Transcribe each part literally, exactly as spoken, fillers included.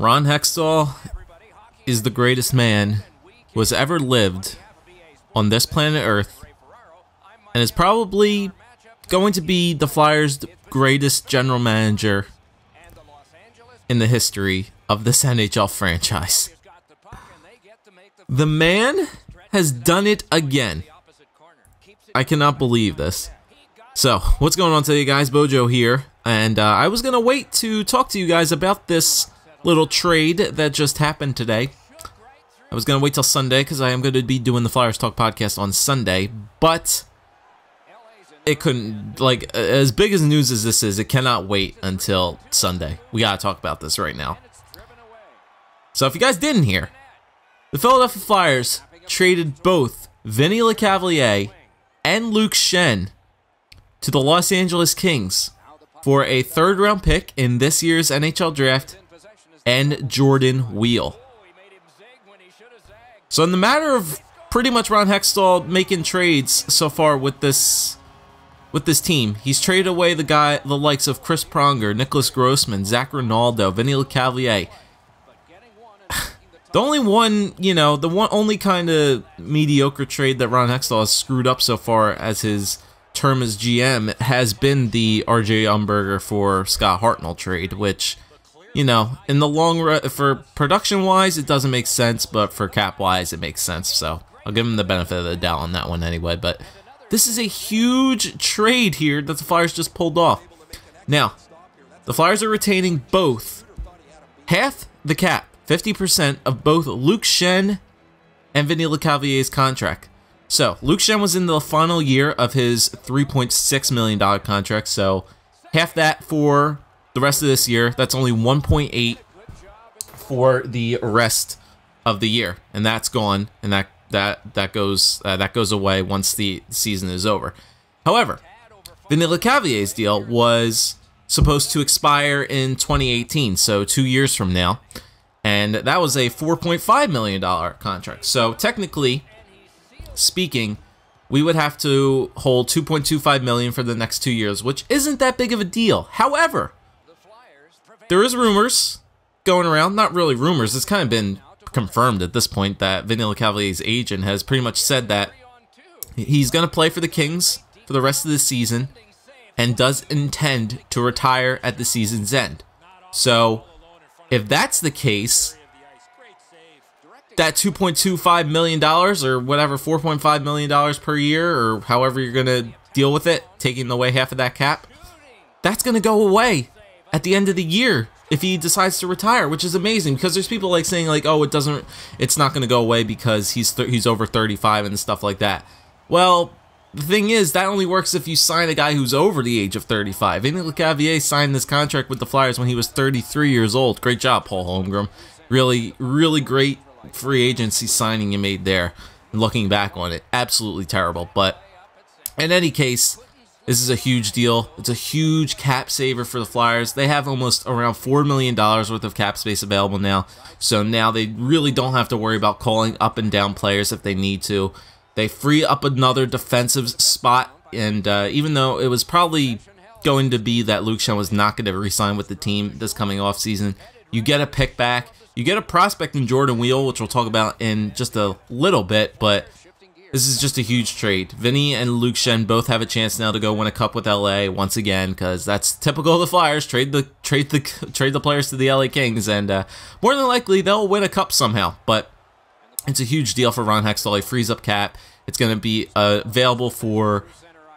Ron Hextall is the greatest man who has ever lived on this planet Earth, and is probably going to be the Flyers' greatest general manager in the history of this N H L franchise. The man has done it again. I cannot believe this. So, what's going on today, guys? Bojo here, and uh, I was going to wait to talk to you guys about this little trade that just happened today. I was going to wait till Sunday, because I am going to be doing the Flyers Talk podcast on Sunday, but it couldn't, like, as big as news as this is, it cannot wait until Sunday. We got to talk about this right now. So, if you guys didn't hear, the Philadelphia Flyers traded both Vinny LeCavalier and Luke Schenn to the Los Angeles Kings for a third-round pick in this year's N H L Draft and Jordan Weal. So in the matter of pretty much Ron Hextall making trades so far with this with this team, he's traded away the guy, the likes of Chris Pronger, Nicholas Grossman, Zach Ronaldo, Vinny LeCavalier. The only one, you know, the one only kind of mediocre trade that Ron Hextall has screwed up so far as his term as G M has been the R J Umberger for Scott Hartnell trade, which, you know, in the long run, for production-wise, it doesn't make sense, but for cap-wise, it makes sense, so I'll give him the benefit of the doubt on that one anyway, but this is a huge trade here that the Flyers just pulled off. Now, the Flyers are retaining both half the cap, fifty percent of both Luke Schenn and Vinny LeCavalier's contract. So, Luke Schenn was in the final year of his three point six million dollar contract, so half that for the rest of this year. That's only one point eight for the rest of the year, and that's gone, and that that that goes uh, that goes away once the season is over. However, Vinny LeCavalier's deal was supposed to expire in twenty eighteen, so two years from now, and that was a four point five million dollar contract. So, technically speaking, we would have to hold two point two five million dollars for the next two years, which isn't that big of a deal. However, there is rumors going around, not really rumors, it's kind of been confirmed at this point that Vinny LeCavalier's agent has pretty much said that he's going to play for the Kings for the rest of the season and does intend to retire at the season's end. So, if that's the case, that two point two five million dollars or whatever, four point five million dollars per year or however you're going to deal with it, taking away half of that cap, that's going to go away at the end of the year if he decides to retire, which is amazing because there's people like saying like, oh, it doesn't, it's not going to go away because he's th he's over thirty-five and stuff like that. Well, the thing is, that only works if you sign a guy who's over the age of thirty-five. Vinny LeCavalier signed this contract with the Flyers when he was thirty-three years old. Great job, Paul Holmgren. Really, really great free agency signing you made there. Looking back on it, absolutely terrible, but in any case, this is a huge deal. It's a huge cap saver for the Flyers. They have almost around four million dollars worth of cap space available now, so now they really don't have to worry about calling up and down players if they need to. They free up another defensive spot, and uh, even though it was probably going to be that Luke Schenn was not going to re-sign with the team this coming offseason, you get a pick back. You get a prospect in Jordan Weal, which we'll talk about in just a little bit, but this is just a huge trade. Vinny and Luke Schenn both have a chance now to go win a cup with L A once again, because that's typical of the Flyers. Trade the trade the trade the players to the L A Kings, and uh, more than likely they'll win a cup somehow. But it's a huge deal for Ron Hextall. He frees up cap. It's going to be uh, available for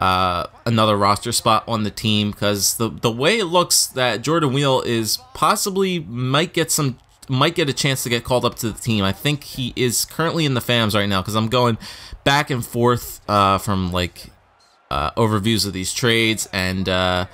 uh, another roster spot on the team, because the the way it looks that Jordan Weal is possibly might get some. might get a chance to get called up to the team. I think he is currently in the F A Ms right now because I'm going back and forth uh, from like uh, overviews of these trades and uh,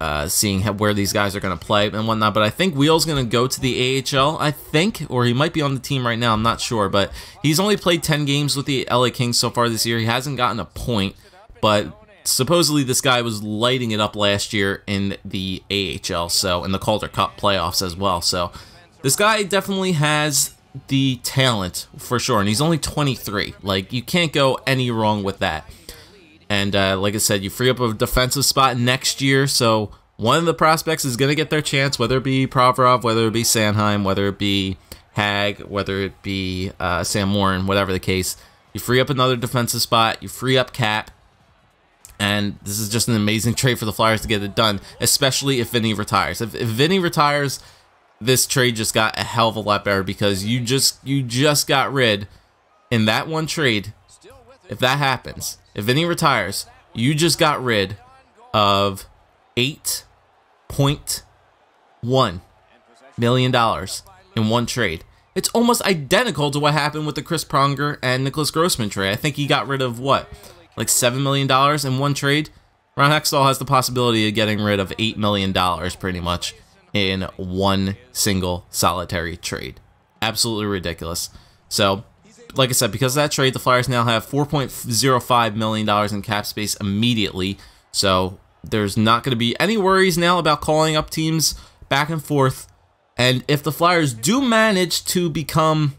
uh, seeing how, where these guys are going to play and whatnot. But I think Weal's going to go to the A H L, I think, or he might be on the team right now. I'm not sure, but he's only played ten games with the L A Kings so far this year. He hasn't gotten a point, but supposedly this guy was lighting it up last year in the A H L, so in the Calder Cup playoffs as well. So this guy definitely has the talent for sure, and he's only twenty-three. Like, you can't go any wrong with that. And uh, like I said, you free up a defensive spot next year, so one of the prospects is going to get their chance, whether it be Provorov, whether it be Sanheim, whether it be Hag, whether it be uh, Sam Morin, whatever the case. You free up another defensive spot, you free up cap, and this is just an amazing trade for the Flyers to get it done, especially if Vinny retires. If, if Vinny retires, this trade just got a hell of a lot better, because you just you just got rid, in that one trade, if that happens, if Vinny retires, you just got rid of eight point one million dollars in one trade. It's almost identical to what happened with the Chris Pronger and Nicholas Grossman trade. I think he got rid of, what, like seven million dollars in one trade? Ron Hextall has the possibility of getting rid of eight million dollars pretty much in one single solitary trade. Absolutely ridiculous. So, like I said, because of that trade, the Flyers now have four point oh five million dollars in cap space immediately. So there's not going to be any worries now about calling up teams back and forth. And if the Flyers do manage to become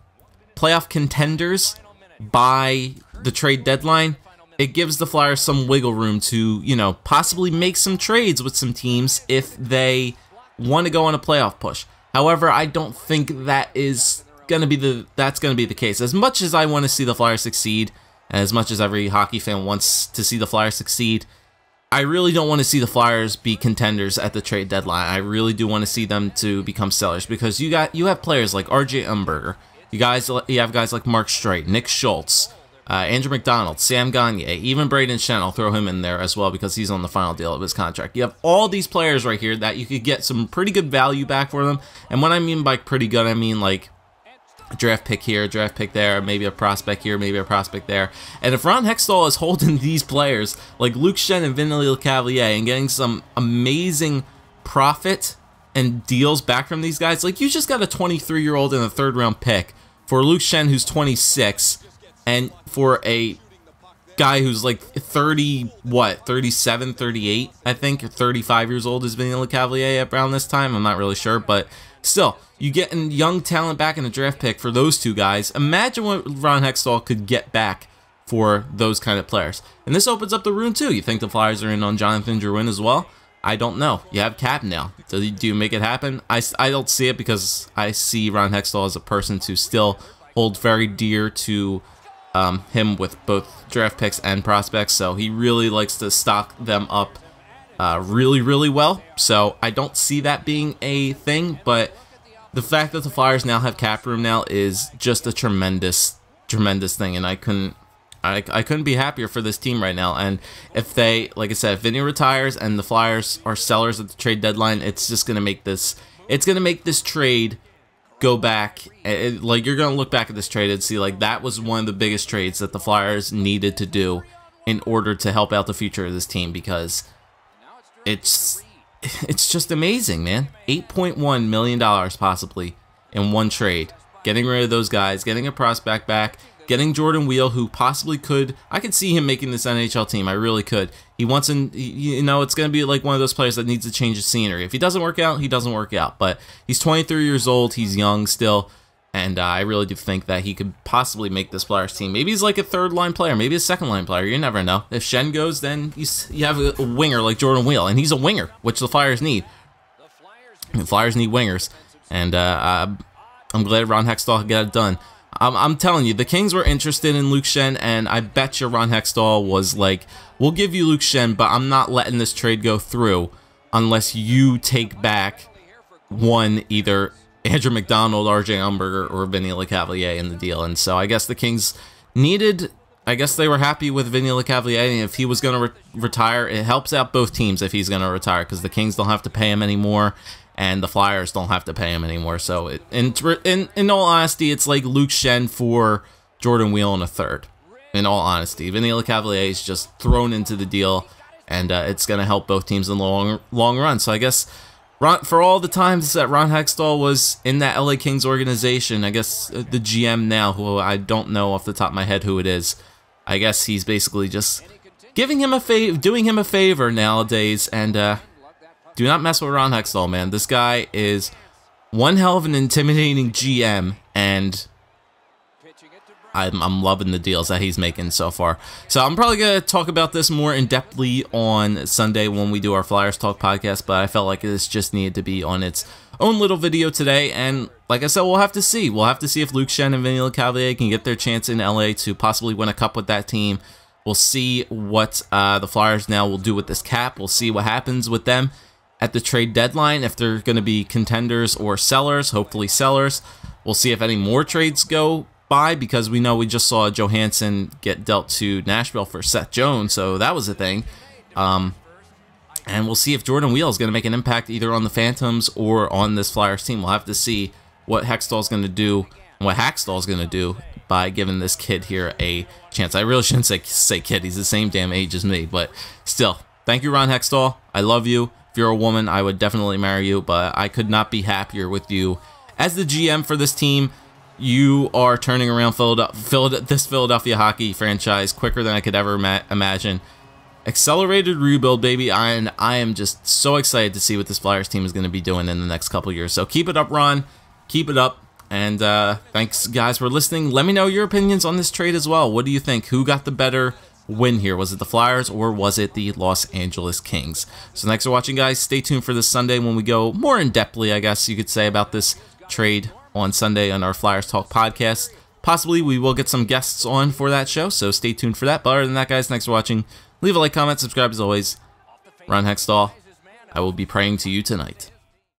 playoff contenders by the trade deadline, it gives the Flyers some wiggle room to, you know, possibly make some trades with some teams if they want to go on a playoff push. However, I don't think that is going to be the that's going to be the case. As much as I want to see the Flyers succeed, and as much as every hockey fan wants to see the Flyers succeed, I really don't want to see the Flyers be contenders at the trade deadline. I really do want to see them to become sellers, because you got you have players like R J Umberger, you guys you have guys like Mark Streit, Nick Schultz, uh, Andrew McDonald, Sam Gagne, even Brayden Schenn. I'll throw him in there as well because he's on the final deal of his contract. You have all these players right here that you could get some pretty good value back for them. And what I mean by pretty good, I mean like a draft pick here, a draft pick there, maybe a prospect here, maybe a prospect there. And if Ron Hextall is holding these players like Luke Schenn and Vinny LeCavalier and getting some amazing profit and deals back from these guys, like you just got a twenty-three-year-old and a third-round pick for Luke Schenn, who's twenty-six, and for a guy who's like thirty, what, thirty-seven, thirty-eight, I think, or thirty-five years old is Vinny LeCavalier at Brown this time. I'm not really sure, but still, you get young talent back in a draft pick for those two guys. Imagine what Ron Hextall could get back for those kind of players. And this opens up the room, too. You think the Flyers are in on Jonathan Drouin as well? I don't know. You have cap now. So do you make it happen? I, I don't see it, because I see Ron Hextall as a person to still hold very dear to um, him with both draft picks and prospects. So he really likes to stock them up Uh, really, really well. So I don't see that being a thing, but the fact that the Flyers now have cap room now is just a tremendous, tremendous thing, and I couldn't, I, I couldn't be happier for this team right now. And if they, like I said, if Vinny retires and the Flyers are sellers at the trade deadline, it's just gonna make this, it's gonna make this trade go back. It, like you're gonna look back at this trade and see like that was one of the biggest trades that the Flyers needed to do in order to help out the future of this team, because It's it's just amazing, man. eight point one million dollars possibly in one trade. Getting rid of those guys, getting a prospect back, getting Jordan Weal, who possibly could, I could see him making this N H L team. I really could. He wants in, you know, it's going to be like one of those players that needs to change the scenery. If he doesn't work out, he doesn't work out. But he's twenty-three years old. He's young still. And uh, I really do think that he could possibly make this Flyers team. Maybe he's like a third-line player. Maybe a second-line player. You never know. If Schenn goes, then you, you have a winger like Jordan Weal. And he's a winger, which the Flyers need. The Flyers need wingers. And uh, I'm glad Ron Hextall got it done. I'm, I'm telling you, the Kings were interested in Luke Schenn, and I bet you Ron Hextall was like, we'll give you Luke Schenn, but I'm not letting this trade go through unless you take back one either Andrew McDonald, R J Umberger, or Vinny LeCavalier in the deal. And so I guess the Kings needed, I guess they were happy with Vinny LeCavalier, and if he was going to re retire, it helps out both teams if he's going to retire, because the Kings don't have to pay him anymore, and the Flyers don't have to pay him anymore. So it, in, in, in all honesty, it's like Luke Schenn for Jordan Weal and a third, in all honesty. Vinny LeCavalier is just thrown into the deal, and uh, it's going to help both teams in the long, long run. So I guess Ron, for all the times that Ron Hextall was in that L A Kings organization, I guess the G M now, who I don't know off the top of my head who it is, I guess he's basically just giving him a favor, doing him a favor nowadays. And uh, do not mess with Ron Hextall, man. This guy is one hell of an intimidating G M, and I'm, I'm loving the deals that he's making so far. So I'm probably going to talk about this more in-depthly on Sunday when we do our Flyers Talk podcast, but I felt like this just needed to be on its own little video today, and like I said, we'll have to see. We'll have to see if Luke Schenn and Vinny LeCavalier can get their chance in L A to possibly win a cup with that team. We'll see what uh, the Flyers now will do with this cap. We'll see what happens with them at the trade deadline, if they're going to be contenders or sellers, hopefully sellers. We'll see if any more trades go by, because we know we just saw Johansson get dealt to Nashville for Seth Jones, so that was a thing. Um, and we'll see if Jordan Weal is going to make an impact either on the Phantoms or on this Flyers team. We'll have to see what Hextall is going to do and what Hextall is going to do by giving this kid here a chance. I really shouldn't say, say kid. He's the same damn age as me, but still, thank you, Ron Hextall. I love you. If you're a woman, I would definitely marry you, but I could not be happier with you as the G M for this team. You are turning around Philadelphia, this Philadelphia hockey franchise quicker than I could ever imagine. Accelerated rebuild, baby, and I am just so excited to see what this Flyers team is going to be doing in the next couple years. So keep it up, Ron. Keep it up. And uh, thanks, guys, for listening. Let me know your opinions on this trade as well. What do you think? Who got the better win here? Was it the Flyers or was it the Los Angeles Kings? So thanks for watching, guys. Stay tuned for this Sunday when we go more in-depthly, I guess you could say, about this trade on Sunday on our Flyers Talk podcast. Possibly we will get some guests on for that show, so stay tuned for that. But other than that, guys, thanks for watching. Leave a like, comment, subscribe as always. Ron Hextall, I will be praying to you tonight.